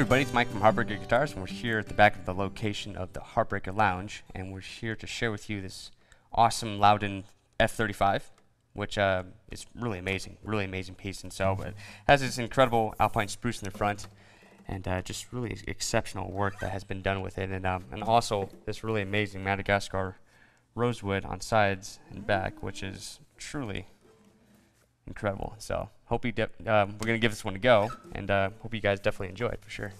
everybody, it's Mike from Heartbreaker Guitars, and we're here at the back of the location of the Heartbreaker Lounge, and we're here to share with you this awesome Lowden F-35, which is really amazing piece. And so it has this incredible Alpine Spruce in the front, and just really exceptional work that has been done with it, and also this really amazing Madagascar Rosewood on sides and back, which is truly incredible. So hope you we're gonna give this one a go, and hope you guys definitely enjoy it for sure.